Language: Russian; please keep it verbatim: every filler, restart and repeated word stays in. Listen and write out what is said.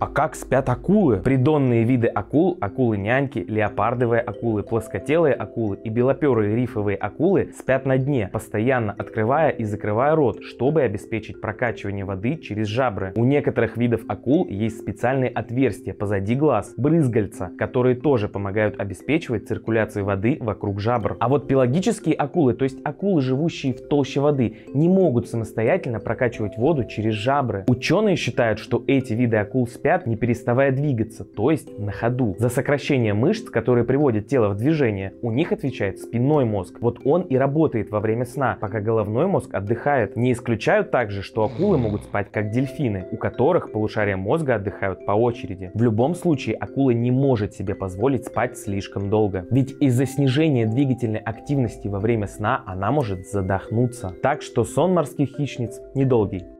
А как спят акулы? Придонные виды акул, акулы-няньки, леопардовые акулы, плоскотелые акулы и белоперые рифовые акулы спят на дне, постоянно открывая и закрывая рот, чтобы обеспечить прокачивание воды через жабры. У некоторых видов акул есть специальные отверстия позади глаз, брызгальца, которые тоже помогают обеспечивать циркуляцию воды вокруг жабр. А вот пелагические акулы, то есть акулы, живущие в толще воды, не могут самостоятельно прокачивать воду через жабры. Ученые считают, что эти виды акул спят не переставая двигаться, то есть на ходу. За сокращение мышц, которые приводят тело в движение, у них отвечает спинной мозг. Вот он и работает во время сна, пока головной мозг отдыхает. Не исключают также, что акулы могут спать как дельфины, у которых полушария мозга отдыхают по очереди. В любом случае, акула не может себе позволить спать слишком долго, ведь из-за снижения двигательной активности во время сна она может задохнуться. Так что сон морских хищниц недолгий.